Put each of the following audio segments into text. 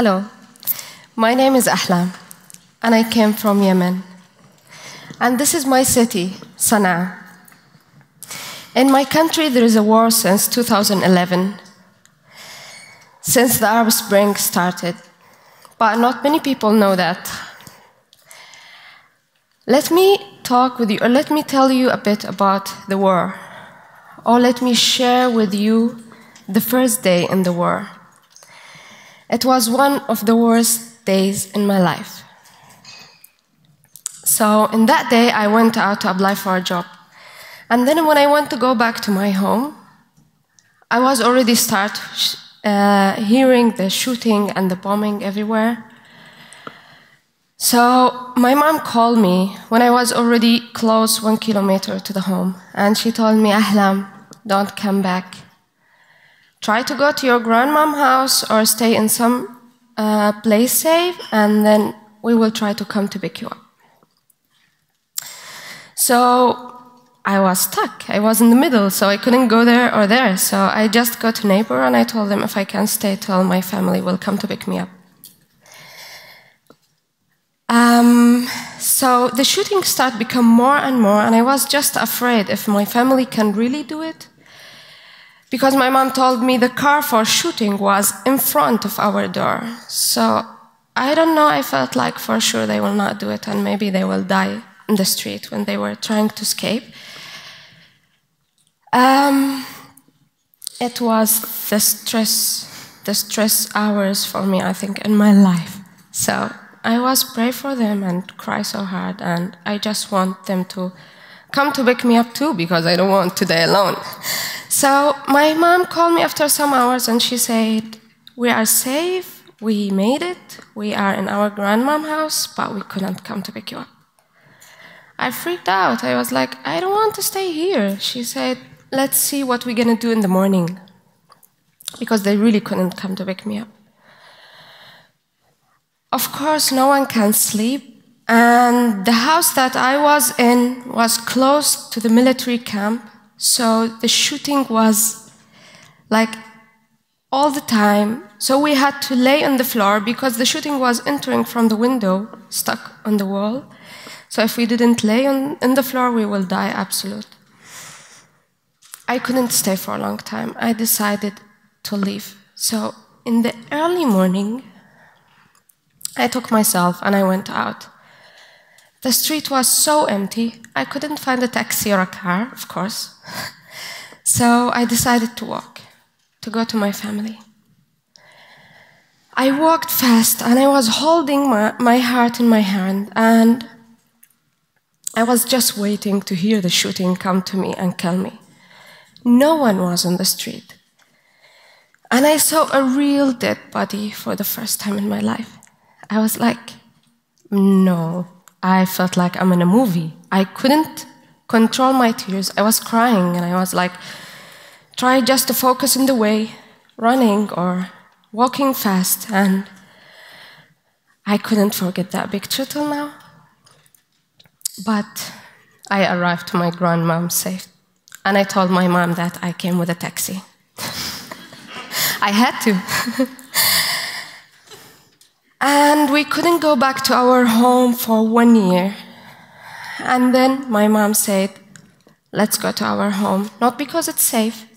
Hello, my name is Ahlam, and I came from Yemen. And this is my city, Sana'a. In my country, there is a war since 2011, since the Arab Spring started. But not many people know that. Let me talk with you, or let me tell you a bit about the war. Or let me share with you the first day in the war. It was one of the worst days in my life. So in that day, I went out to apply for a job. And then when I went to go back to my home, I was already hearing the shooting and the bombing everywhere. So my mom called me when I was already close 1 kilometer to the home. And she told me, Ahlam, don't come back. Try to go to your grandmom's house or stay in some place safe, and then we will try to come to pick you up. So I was stuck. I was in the middle, so I couldn't go there or there. So I just got a neighbor and I told them if I can stay till my family will come to pick me up. So the shooting started become more and more, and I was just afraid if my family can really do it. Because my mom told me the car for shooting was in front of our door. So I don't know, I felt like for sure they will not do it and maybe they will die in the street when they were trying to escape. It was the stress hours for me, I think, in my life. So I was praying for them and cry so hard, and I just want them to come to pick me up too, because I don't want to die alone. So my mom called me after some hours and she said, we are safe, we made it, we are in our grandmom's house, but we couldn't come to pick you up. I freaked out. I was like, I don't want to stay here. She said, let's see what we're going to do in the morning, because they really couldn't come to pick me up. Of course, no one can sleep. And the house that I was in was close to the military camp, so the shooting was like all the time. So we had to lay on the floor because the shooting was entering from the window, stuck on the wall. So if we didn't lay on the floor, we will die absolute. I couldn't stay for a long time. I decided to leave. So in the early morning, I took myself and I went out. The street was so empty, I couldn't find a taxi or a car, of course. So I decided to walk, to go to my family. I walked fast and I was holding my heart in my hand, and I was just waiting to hear the shooting come to me and kill me. No one was on the street. And I saw a real dead body for the first time in my life. I was like, no. I felt like I'm in a movie. I couldn't control my tears. I was crying, and I was like, try just to focus on the way, running or walking fast. And I couldn't forget that picture till now. But I arrived to my grandmom safe. And I told my mom that I came with a taxi. I had to. And we couldn't go back to our home for 1 year. And then my mom said, let's go to our home. Not because it's safe,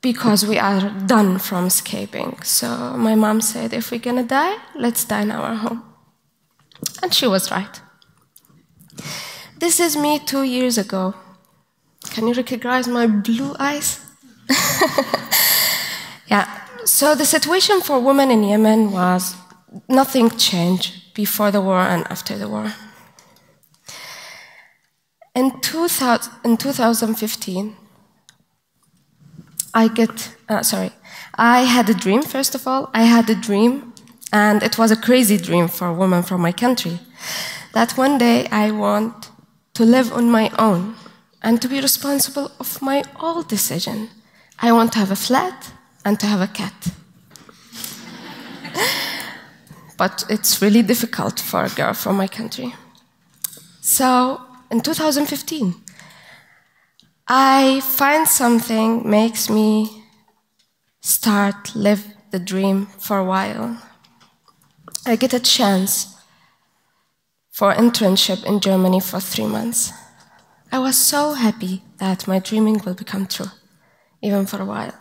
because we are done from escaping. So my mom said, if we're gonna die, let's die in our home. And she was right. This is me 2 years ago. Can you recognize my blue eyes? Yeah. So the situation for women in Yemen was nothing changed before the war and after the war. In 2015, I had a dream, first of all. I had a dream, and it was a crazy dream for a woman from my country, that one day I want to live on my own and to be responsible of my all decision. I want to have a flat and to have a cat. But it's really difficult for a girl from my country. So in 2015, I find something makes me start live the dream for a while. I get a chance for an internship in Germany for 3 months. I was so happy that my dreaming will become true, even for a while.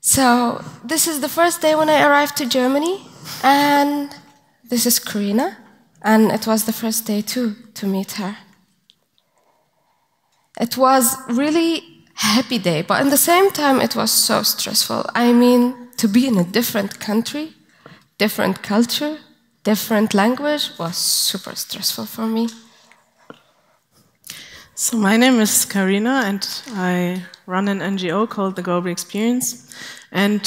So this is the first day when I arrived to Germany, and this is Karina, and it was the first day too to meet her. It was really a happy day, but at the same time it was so stressful. I mean, to be in a different country, different culture, different language was super stressful for me. So my name is Karina, and I run an NGO called The Global Experience. And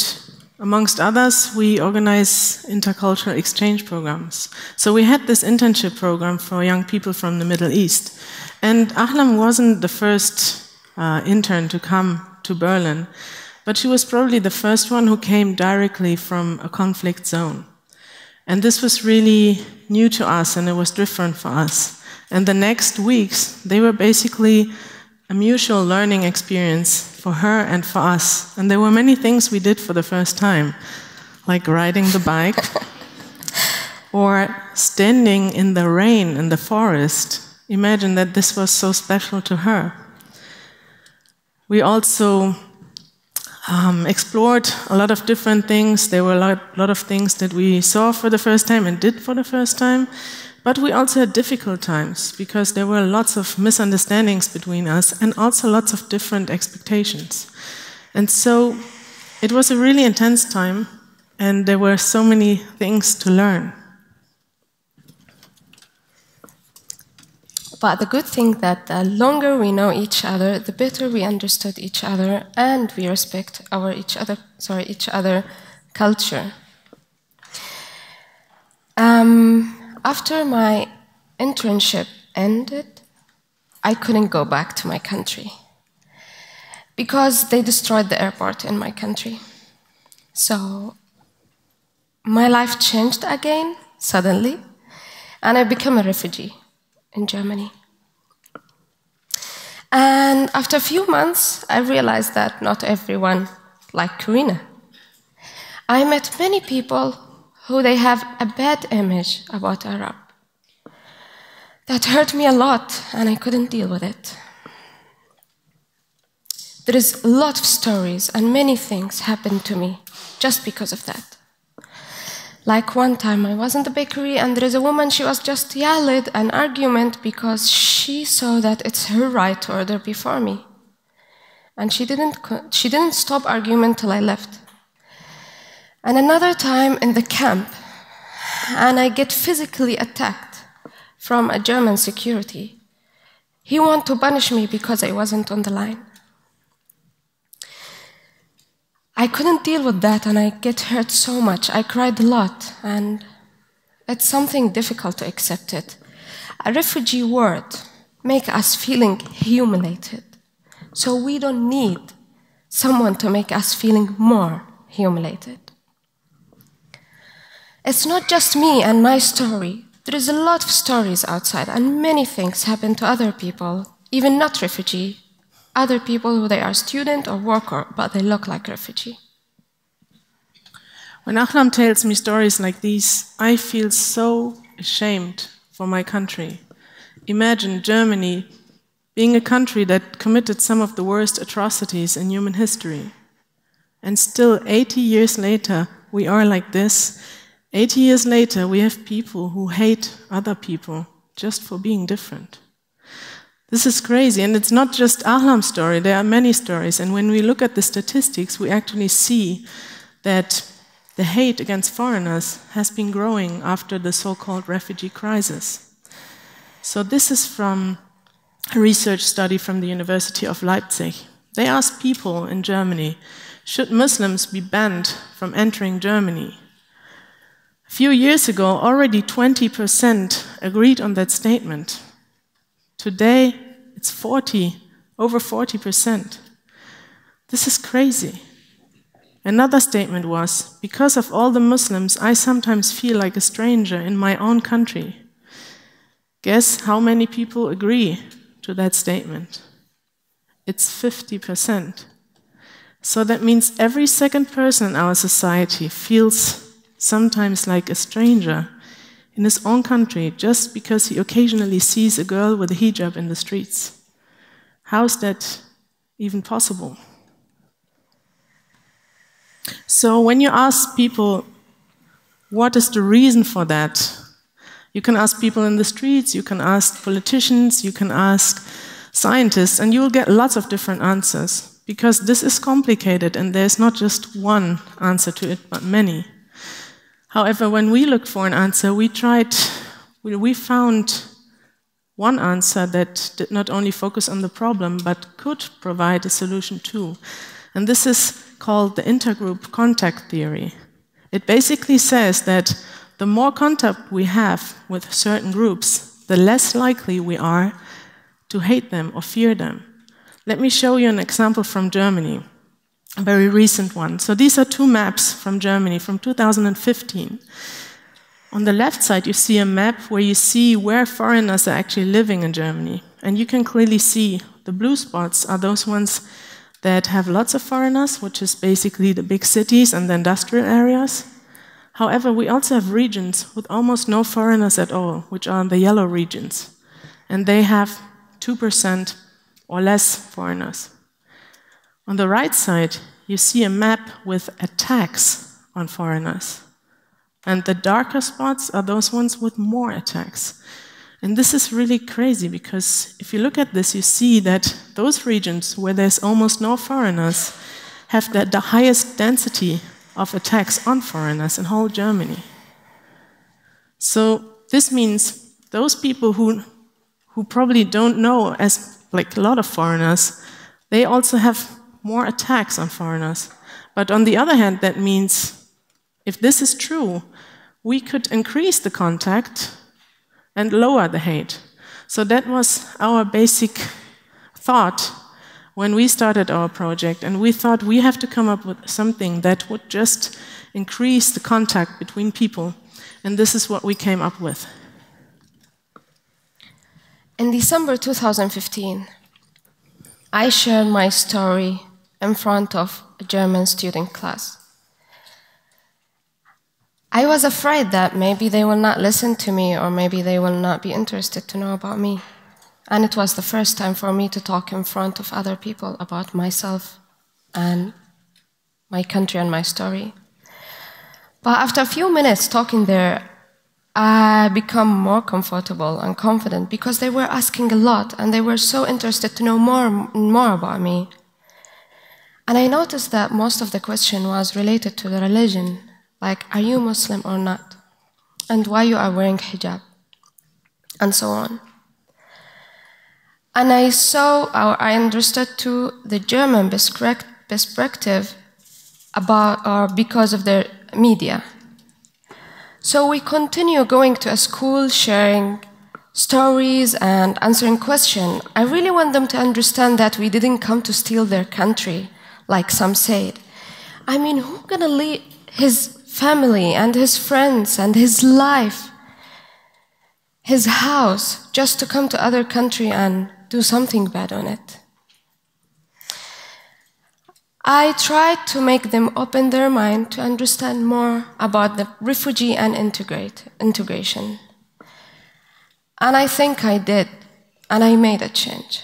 amongst others, we organize intercultural exchange programs. So we had this internship program for young people from the Middle East. And Ahlam wasn't the first intern to come to Berlin, but she was probably the first one who came directly from a conflict zone. And this was really new to us, and it was different for us. And the next weeks, they were basically a mutual learning experience for her and for us. And there were many things we did for the first time, like riding the bike, or standing in the rain in the forest. Imagine that this was so special to her. We also explored a lot of different things. There were a lot of things that we saw for the first time and did for the first time. But we also had difficult times, because there were lots of misunderstandings between us and also lots of different expectations. And so it was a really intense time, and there were so many things to learn. But the good thing that the longer we know each other, the better we understood each other, and we respect our each other culture. After my internship ended, I couldn't go back to my country because they destroyed the airport in my country. So my life changed again suddenly, and I became a refugee in Germany. And after a few months, I realized that not everyone like Karina. I met many people who they have a bad image about Arab. That hurt me a lot, and I couldn't deal with it. There is a lot of stories, and many things happened to me just because of that. Like one time I was in the bakery, and there is a woman, she was just yelled an argument because she saw that it's her right to order before me. And she didn't stop argument till I left. And another time in the camp, and I get physically attacked from a German security. He wanted to punish me because I wasn't on the line. I couldn't deal with that, and I get hurt so much. I cried a lot, and it's something difficult to accept it. A refugee word makes us feeling humiliated. So we don't need someone to make us feeling more humiliated. It's not just me and my story. There is a lot of stories outside, and many things happen to other people, even not refugee. Other people who they are student or worker, but they look like refugee. When Ahlam tells me stories like these, I feel so ashamed for my country. Imagine Germany being a country that committed some of the worst atrocities in human history. And still, 80 years later, we are like this. 80 years later, we have people who hate other people just for being different. This is crazy, and it's not just Ahlam's story, there are many stories, and when we look at the statistics, we actually see that the hate against foreigners has been growing after the so-called refugee crisis. So this is from a research study from the University of Leipzig. They asked people in Germany, should Muslims be banned from entering Germany? A few years ago, already 20% agreed on that statement. Today, it's over 40%. This is crazy. Another statement was, because of all the Muslims, I sometimes feel like a stranger in my own country. Guess how many people agree to that statement? It's 50%. So that means every second person in our society feels sometimes like a stranger, in his own country, just because he occasionally sees a girl with a hijab in the streets. How is that even possible? So when you ask people, what is the reason for that? You can ask people in the streets, you can ask politicians, you can ask scientists, and you'll get lots of different answers, because this is complicated and there's not just one answer to it, but many. However, when we looked for an answer, we found one answer that did not only focus on the problem, but could provide a solution too. And this is called the intergroup contact theory. It basically says that the more contact we have with certain groups, the less likely we are to hate them or fear them. Let me show you an example from Germany, a very recent one. So these are two maps from Germany from 2015. On the left side, you see a map where you see where foreigners are actually living in Germany. And you can clearly see the blue spots are those ones that have lots of foreigners, which is basically the big cities and the industrial areas. However, we also have regions with almost no foreigners at all, which are the yellow regions. And they have 2% or less foreigners. On the right side, you see a map with attacks on foreigners. And the darker spots are those ones with more attacks. And this is really crazy, because if you look at this, you see that those regions where there's almost no foreigners have the highest density of attacks on foreigners in whole Germany. So this means those people who probably don't know as like a lot of foreigners, they also have more attacks on foreigners. But on the other hand, that means if this is true, we could increase the contact and lower the hate. So that was our basic thought when we started our project, and we thought we have to come up with something that would just increase the contact between people, and this is what we came up with. In December 2015, I shared my story in front of a German student class. I was afraid that maybe they will not listen to me, or maybe they will not be interested to know about me. And it was the first time for me to talk in front of other people about myself and my country and my story. But after a few minutes talking there, I became more comfortable and confident, because they were asking a lot and they were so interested to know more about me. And I noticed that most of the question was related to the religion. Like, are you Muslim or not? And why you are wearing hijab? And so on. And I saw, or I understood too, the German perspective about, or because of their media. So we continue going to a school, sharing stories and answering questions. I really want them to understand that we didn't come to steal their country, like some said. I mean, who's gonna leave his family and his friends and his life, his house, just to come to other country and do something bad on it? I tried to make them open their mind to understand more about the refugee and integration. And I think I did, and I made a change.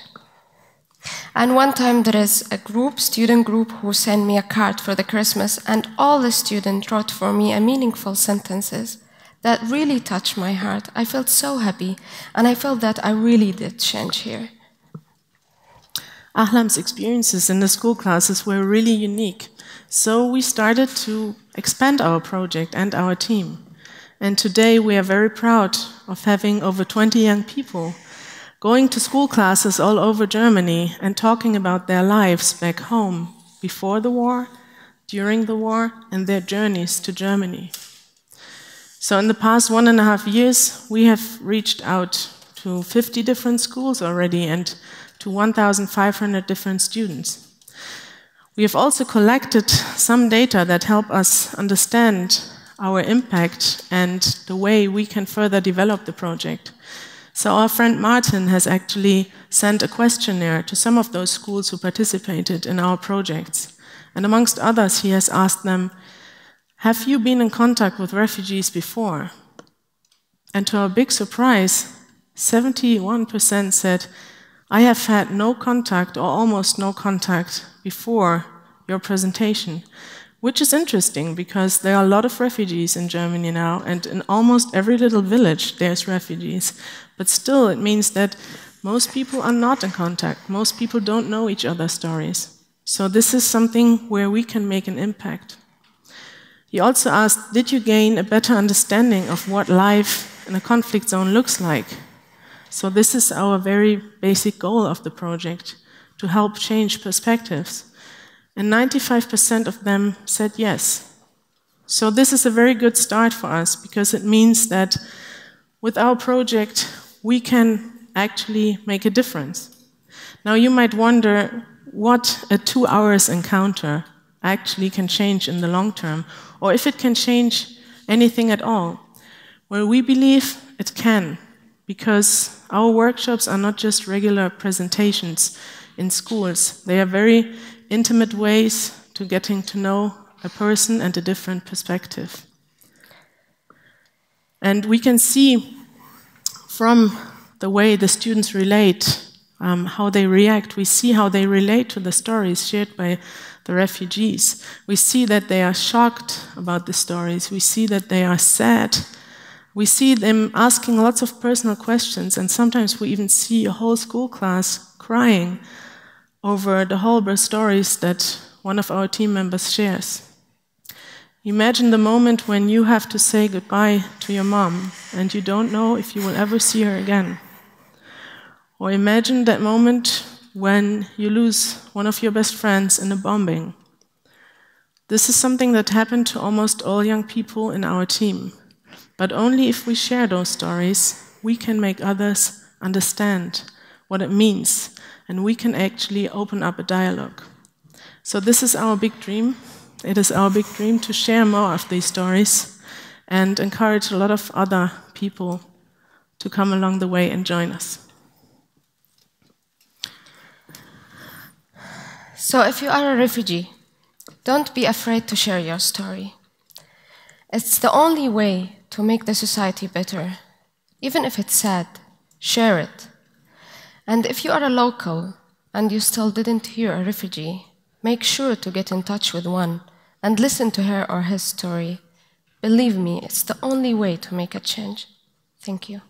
And one time there is a group, student group, who sent me a card for the Christmas, and all the students wrote for me a meaningful sentences that really touched my heart. I felt so happy, and I felt that I really did change here. Ahlam's experiences in the school classes were really unique, so we started to expand our project and our team. And today we are very proud of having over 20 young people going to school classes all over Germany and talking about their lives back home before the war, during the war, and their journeys to Germany. So in the past 1.5 years, we have reached out to 50 different schools already and to 1,500 different students. We have also collected some data that help us understand our impact and the way we can further develop the project. So our friend Martin has actually sent a questionnaire to some of those schools who participated in our projects. And amongst others, he has asked them, Have you been in contact with refugees before? And to our big surprise, 71% said, I have had no contact or almost no contact before your presentation, which is interesting because there are a lot of refugees in Germany now, and in almost every little village there's refugees. But still, it means that most people are not in contact. Most people don't know each other's stories. So this is something where we can make an impact. He also asked, did you gain a better understanding of what life in a conflict zone looks like? So this is our very basic goal of the project, to help change perspectives. And 95% of them said yes. So this is a very good start for us, because it means that with our project, we can actually make a difference. Now you might wonder what a 2 hours encounter actually can change in the long term, or if it can change anything at all. Well, we believe it can, because our workshops are not just regular presentations in schools. They are very intimate ways to getting to know a person and a different perspective. And we can see from the way the students relate, how they react. We see how they relate to the stories shared by the refugees. We see that they are shocked about the stories. We see that they are sad. We see them asking lots of personal questions, and sometimes we even see a whole school class crying over the horrible stories that one of our team members shares. Imagine the moment when you have to say goodbye to your mom and you don't know if you will ever see her again. Or imagine that moment when you lose one of your best friends in a bombing. This is something that happened to almost all young people in our team. But only if we share those stories, we can make others understand what it means, and we can actually open up a dialogue. So this is our big dream. It is our big dream to share more of these stories and encourage a lot of other people to come along the way and join us. So if you are a refugee, don't be afraid to share your story. It's the only way to make the society better. Even if it's sad, share it. And if you are a local and you still didn't hear a refugee, make sure to get in touch with one and listen to her or his story. Believe me, it's the only way to make a change. Thank you.